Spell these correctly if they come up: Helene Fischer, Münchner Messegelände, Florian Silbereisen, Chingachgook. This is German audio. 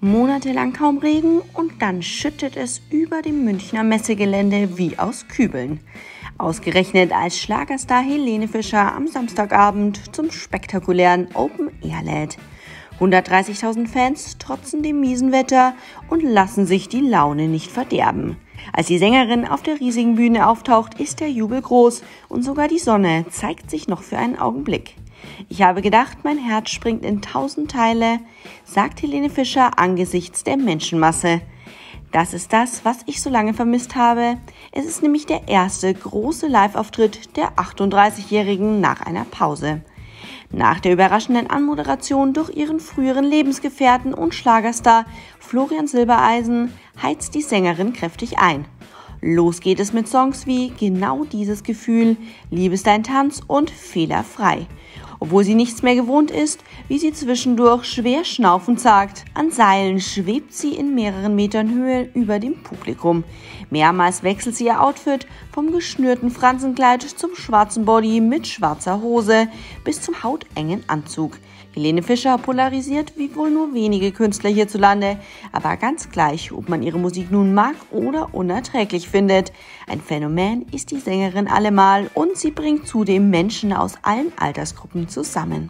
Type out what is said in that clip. monatelang kaum Regen und dann schüttet es über dem Münchner Messegelände wie aus Kübeln. Ausgerechnet als Schlagerstar Helene Fischer am Samstagabend zum spektakulären Open Air lädt. 130.000 Fans trotzen dem miesen Wetter und lassen sich die Laune nicht verderben. Als die Sängerin auf der riesigen Bühne auftaucht, ist der Jubel groß und sogar die Sonne zeigt sich noch für einen Augenblick. Ich habe gedacht, mein Herz springt in 1000 Teile, sagt Helene Fischer angesichts der Menschenmasse. Das ist das, was ich so lange vermisst habe. Es ist nämlich der erste große Live-Auftritt der 38-Jährigen nach einer Pause. Nach der überraschenden Anmoderation durch ihren früheren Lebensgefährten und Schlagerstar Florian Silbereisen heizt die Sängerin kräftig ein. Los geht es mit Songs wie Genau dieses Gefühl, Liebe ist ein Tanz und Fehlerfrei. Obwohl sie nichts mehr gewohnt ist, wie sie zwischendurch schwer schnaufend sagt. An Seilen schwebt sie in mehreren Metern Höhe über dem Publikum. Mehrmals wechselt sie ihr Outfit vom geschnürten Fransenkleid zum schwarzen Body mit schwarzer Hose bis zum hautengen Anzug. Helene Fischer polarisiert wie wohl nur wenige Künstler hierzulande, aber ganz gleich, ob man ihre Musik nun mag oder unerträglich findet. Ein Phänomen ist die Sängerin allemal und sie bringt zudem Menschen aus allen Altersgruppen zusammen.